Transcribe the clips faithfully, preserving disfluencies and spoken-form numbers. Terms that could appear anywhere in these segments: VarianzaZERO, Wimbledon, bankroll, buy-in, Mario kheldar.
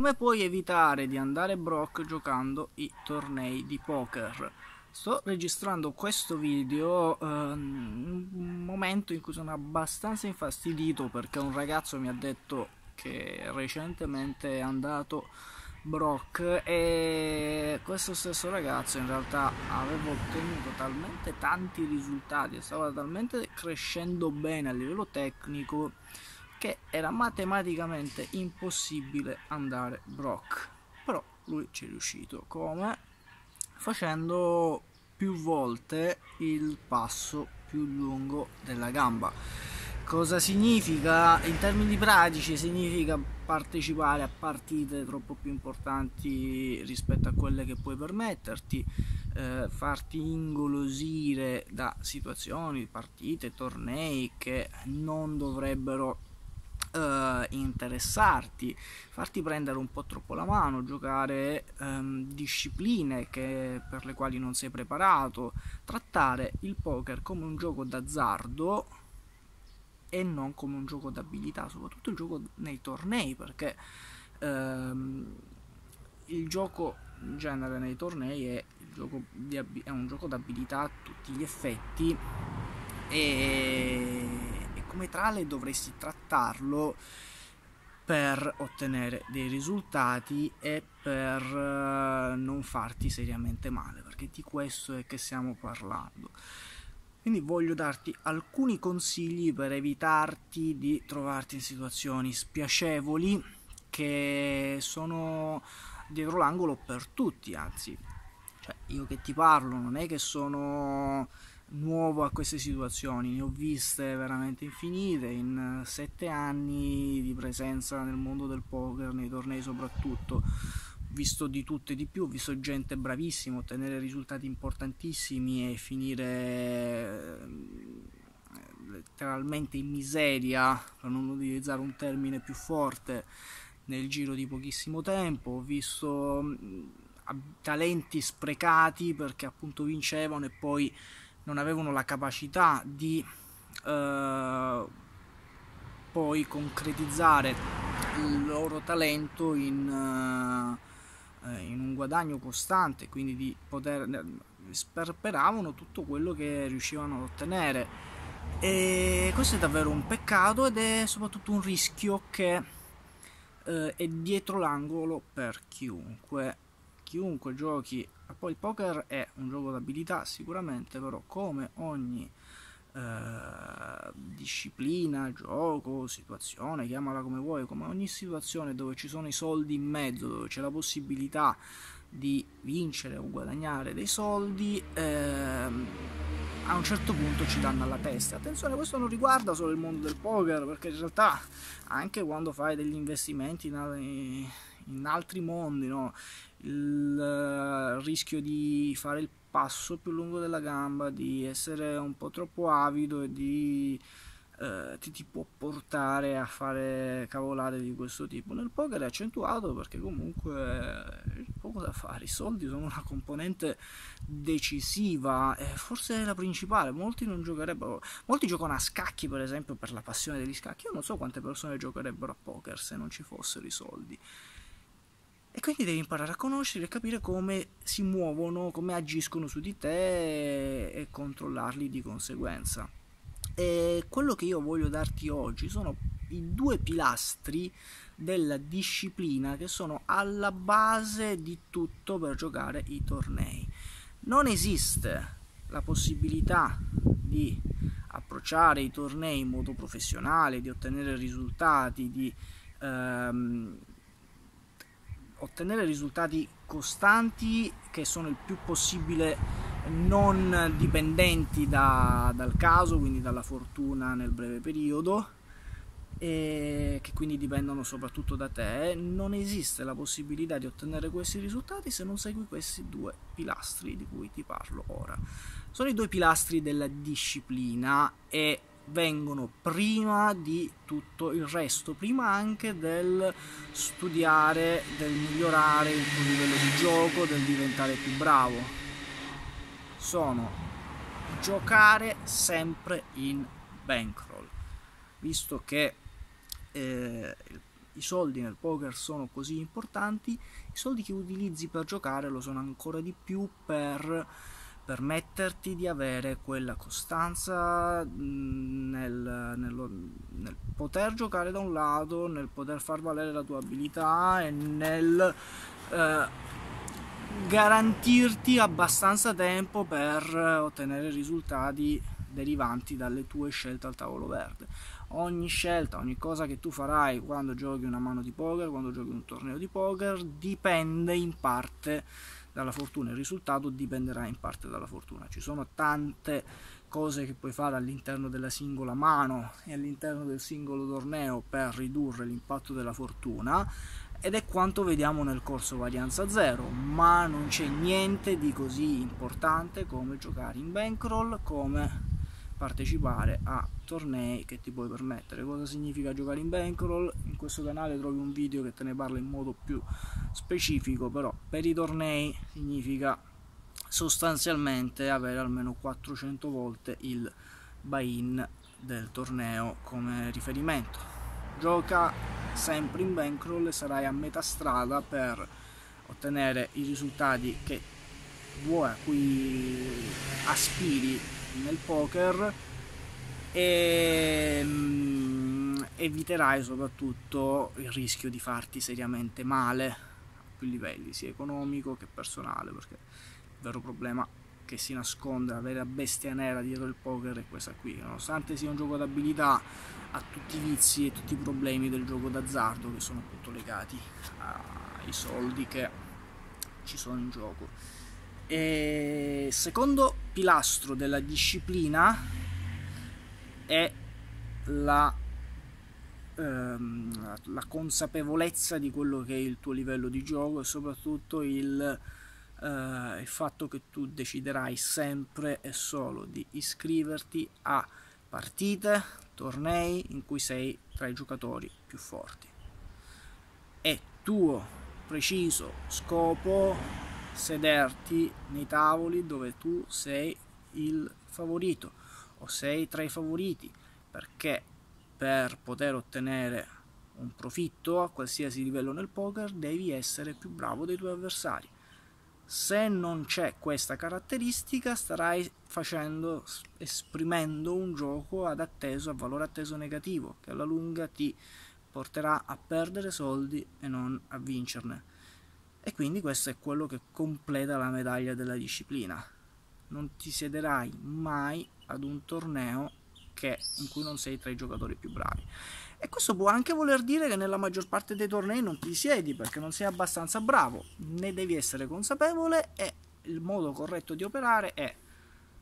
Come puoi evitare di andare broke giocando i tornei di poker? Sto registrando questo video in eh, un momento in cui sono abbastanza infastidito perché un ragazzo mi ha detto che recentemente è andato broke, e questo stesso ragazzo in realtà aveva ottenuto talmente tanti risultati, stava talmente crescendo bene a livello tecnico che era matematicamente impossibile andare broke, però lui ci è riuscito. Come? Facendo più volte il passo più lungo della gamba. Cosa significa? In termini pratici significa partecipare a partite troppo più importanti rispetto a quelle che puoi permetterti, eh, farti ingolosire da situazioni, partite, tornei che non dovrebbero Uh, interessarti, farti prendere un po' troppo la mano, giocare um, discipline che, per le quali non sei preparato, trattare il poker come un gioco d'azzardo e non come un gioco d'abilità, soprattutto il gioco nei tornei, perché um, il gioco in genere nei tornei è, il gioco di è un gioco d'abilità a tutti gli effetti, e come tale dovresti trattarlo per ottenere dei risultati e per non farti seriamente male, perché di questo è che stiamo parlando. Quindi voglio darti alcuni consigli per evitarti di trovarti in situazioni spiacevoli che sono dietro l'angolo per tutti. Anzi, cioè, io che ti parlo non è che sono nuovo a queste situazioni, ne ho viste veramente infinite in sette anni di presenza nel mondo del poker, nei tornei soprattutto. Ho visto di tutto e di più, ho visto gente bravissima ottenere risultati importantissimi e finire letteralmente in miseria, per non utilizzare un termine più forte, nel giro di pochissimo tempo. Ho visto talenti sprecati perché appunto vincevano e poi non avevano la capacità di eh, poi concretizzare il loro talento in, eh, in un guadagno costante, quindi di poter eh, sperperavano tutto quello che riuscivano ad ottenere, e questo è davvero un peccato ed è soprattutto un rischio che eh, è dietro l'angolo per chiunque chiunque giochi. Poi il poker è un gioco d'abilità sicuramente, però come ogni eh, disciplina, gioco, situazione, chiamala come vuoi, come ogni situazione dove ci sono i soldi in mezzo, dove c'è la possibilità di vincere o guadagnare dei soldi, ehm, a un certo punto ci danno alla testa. Attenzione, questo non riguarda solo il mondo del poker, perché in realtà anche quando fai degli investimenti in, in altri mondi, no? Il uh, rischio di fare il passo più lungo della gamba, di essere un po' troppo avido e di uh, ti, ti può portare a fare cavolate di questo tipo. Nel poker è accentuato perché comunque eh, poco da fare, i soldi sono una componente decisiva, eh, forse è la principale. Molti non giocherebbero, molti giocano a scacchi per esempio per la passione degli scacchi. Io non so quante persone giocherebbero a poker se non ci fossero i soldi. E quindi devi imparare a conoscere e capire come si muovono, come agiscono su di te, e controllarli di conseguenza. E quello che io voglio darti oggi sono i due pilastri della disciplina che sono alla base di tutto per giocare i tornei. Non esiste la possibilità di approcciare i tornei in modo professionale, di ottenere risultati, di Ehm, ottenere risultati costanti che sono il più possibile non dipendenti da, dal caso, quindi dalla fortuna nel breve periodo, e che quindi dipendono soprattutto da te. Non esiste la possibilità di ottenere questi risultati se non segui questi due pilastri di cui ti parlo ora. Sono i due pilastri della disciplina e vengono prima di tutto il resto, prima anche del studiare, del migliorare il tuo livello di gioco, del diventare più bravo. Sono giocare sempre in bankroll, visto che eh, i soldi nel poker sono così importanti, i soldi che utilizzi per giocare lo sono ancora di più per permetterti di avere quella costanza nel, nel, nel poter giocare da un lato, nel poter far valere la tua abilità e nel eh, garantirti abbastanza tempo per ottenere risultati derivanti dalle tue scelte al tavolo verde. Ogni scelta, ogni cosa che tu farai quando giochi una mano di poker, quando giochi un torneo di poker, dipende in parte dalla fortuna. Il risultato dipenderà in parte dalla fortuna. Ci sono tante cose che puoi fare all'interno della singola mano e all'interno del singolo torneo per ridurre l'impatto della fortuna, ed è quanto vediamo nel corso Varianza Zero, ma non c'è niente di così importante come giocare in bankroll, come partecipare a tornei che ti puoi permettere. Cosa significa giocare in bankroll? In questo canale trovi un video che te ne parla in modo più specifico, però per i tornei significa sostanzialmente avere almeno quattrocento volte il buy-in del torneo come riferimento. Gioca sempre in bankroll e sarai a metà strada per ottenere i risultati che vuoi, a cui aspiri nel poker, e mm, eviterai soprattutto il rischio di farti seriamente male a più livelli, sia economico che personale, perché il vero problema che si nasconde, la vera bestia nera dietro il poker, è questa qui. Nonostante sia un gioco d'abilità, ha tutti i vizi e tutti i problemi del gioco d'azzardo, che sono appunto legati ai soldi che ci sono in gioco. E secondo pilastro della disciplina è la, ehm, la consapevolezza di quello che è il tuo livello di gioco, e soprattutto il, eh, il fatto che tu deciderai sempre e solo di iscriverti a partite, tornei in cui sei tra i giocatori più forti. È tuo preciso scopo sederti nei tavoli dove tu sei il favorito o sei tra i favoriti, perché per poter ottenere un profitto a qualsiasi livello nel poker devi essere più bravo dei tuoi avversari. Se non c'è questa caratteristica, starai facendo, esprimendo un gioco ad atteso, a valore atteso negativo, che alla lunga ti porterà a perdere soldi e non a vincerne. E quindi questo è quello che completa la medaglia della disciplina. Non ti siederai mai ad un torneo che, in cui non sei tra i giocatori più bravi. E questo può anche voler dire che nella maggior parte dei tornei non ti siedi perché non sei abbastanza bravo. Ne devi essere consapevole, e il modo corretto di operare è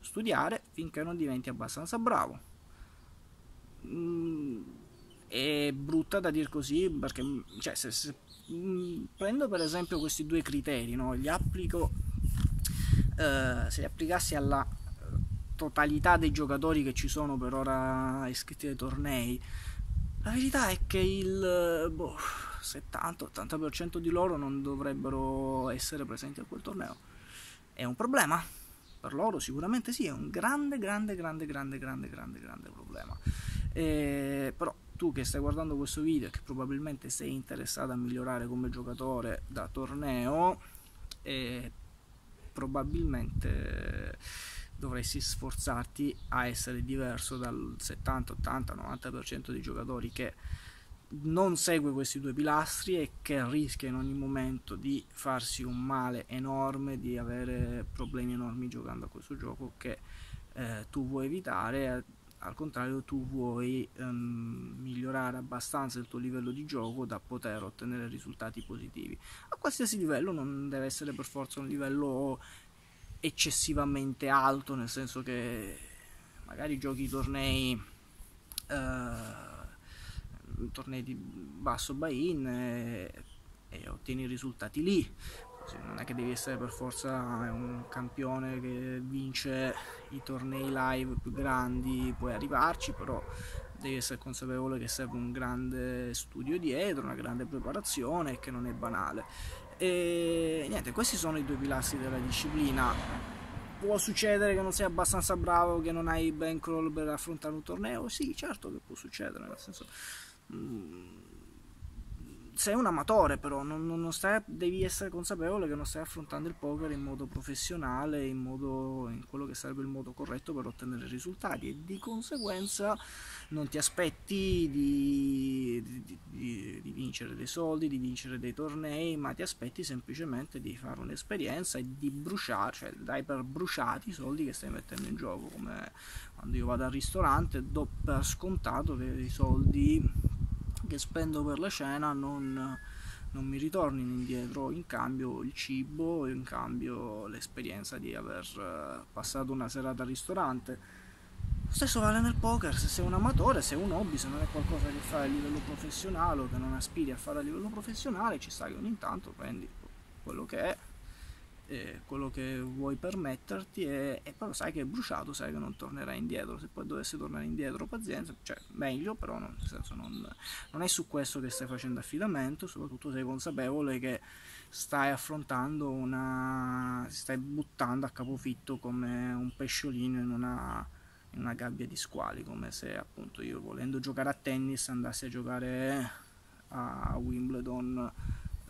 studiare finché non diventi abbastanza bravo. Mm, è brutta da dire così, perché cioè, se... se prendo per esempio questi due criteri, no? Li applico, eh, se li applicassi alla totalità dei giocatori che ci sono per ora iscritti ai tornei, la verità è che il boh, settanta ottanta per cento di loro non dovrebbero essere presenti a quel torneo. È un problema per loro? Sicuramente sì, è un grande grande grande grande grande grande grande problema. Eh, però tu che stai guardando questo video e che probabilmente sei interessato a migliorare come giocatore da torneo, eh, probabilmente dovresti sforzarti a essere diverso dal settanta ottanta novanta per cento dei giocatori che non segue questi due pilastri e che rischia in ogni momento di farsi un male enorme, di avere problemi enormi giocando a questo gioco che eh, tu vuoi evitare. Al contrario, tu vuoi ehm, migliorare abbastanza il tuo livello di gioco da poter ottenere risultati positivi a qualsiasi livello. Non deve essere per forza un livello eccessivamente alto, nel senso che magari giochi tornei eh, tornei di basso buy-in e, e ottieni risultati lì. Non è che devi essere per forza un campione che vince i tornei live più grandi, puoi arrivarci, però devi essere consapevole che serve un grande studio dietro, una grande preparazione, che non è banale. E niente, questi sono i due pilastri della disciplina. Può succedere che non sei abbastanza bravo, che non hai bankroll per affrontare un torneo? Sì, certo che può succedere, nel senso... Mh, sei un amatore, però non, non stai, devi essere consapevole che non stai affrontando il poker in modo professionale, in, modo, in quello che sarebbe il modo corretto per ottenere risultati, e di conseguenza non ti aspetti di, di, di, di, di vincere dei soldi, di vincere dei tornei, ma ti aspetti semplicemente di fare un'esperienza e di bruciare, cioè dai per bruciati i soldi che stai mettendo in gioco. Come quando io vado al ristorante do per scontato che i soldi che spendo per la cena non, non mi ritornino indietro, in cambio il cibo, in cambio l'esperienza di aver passato una serata al ristorante. Lo stesso vale nel poker, se sei un amatore, se è un hobby, se non è qualcosa che fai a livello professionale o che non aspiri a fare a livello professionale, ci sta che ogni tanto prendi quello che è, eh, quello che vuoi permetterti, e, e però sai che è bruciato, sai che non tornerà indietro. Se poi dovesse tornare indietro, pazienza, cioè meglio, però non, nel senso non, non è su questo che stai facendo affidamento, soprattutto sei consapevole che stai affrontando una... stai buttando a capofitto come un pesciolino in una... in una gabbia di squali, come se appunto io, volendo giocare a tennis, andassi a giocare a Wimbledon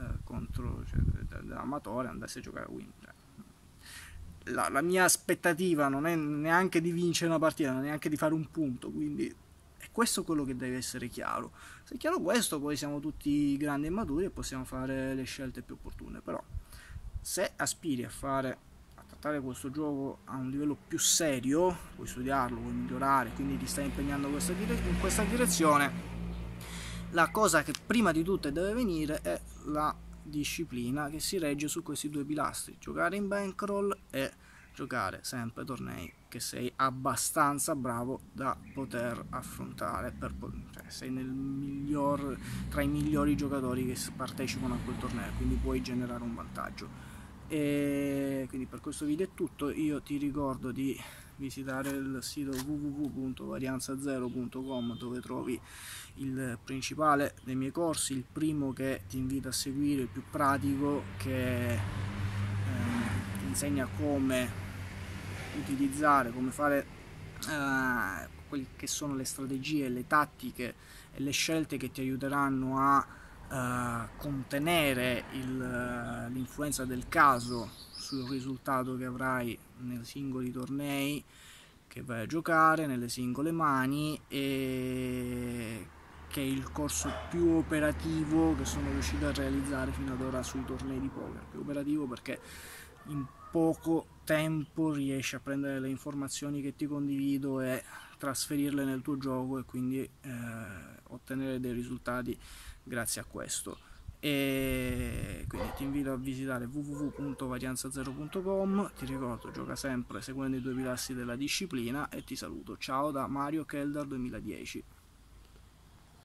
eh, contro, cioè, da, da amatore andassi a giocare a Wimbledon. La, la mia aspettativa non è neanche di vincere una partita, non è neanche di fare un punto, quindi è questo quello che deve essere chiaro. Se è chiaro questo, poi siamo tutti grandi e maturi e possiamo fare le scelte più opportune. Però se aspiri a fare questo gioco a un livello più serio, puoi studiarlo, puoi migliorare, quindi ti stai impegnando in questa direzione, la cosa che prima di tutto deve venire è la disciplina, che si regge su questi due pilastri: giocare in bankroll e giocare sempre tornei che sei abbastanza bravo da poter affrontare, per, cioè sei nel miglior, tra i migliori giocatori che partecipano a quel torneo, quindi puoi generare un vantaggio. E quindi per questo video è tutto. Io ti ricordo di visitare il sito w w w punto varianza zero punto com, dove trovi il principale dei miei corsi, il primo che ti invito a seguire, il più pratico, che eh, ti insegna come utilizzare, come fare eh, quelle che sono le strategie, le tattiche e le scelte che ti aiuteranno a Uh, contenere l'influenza uh, del caso sul risultato che avrai nei singoli tornei che vai a giocare, nelle singole mani, e che è il corso più operativo che sono riuscito a realizzare fino ad ora sui tornei di poker. Più operativo perché in poco tempo riesci a prendere le informazioni che ti condivido e trasferirle nel tuo gioco, e quindi eh, ottenere dei risultati grazie a questo. E quindi ti invito a visitare w w w punto varianza zero punto com, ti ricordo, gioca sempre seguendo i due pilastri della disciplina, e ti saluto. Ciao da Mario kheldar duemiladieci.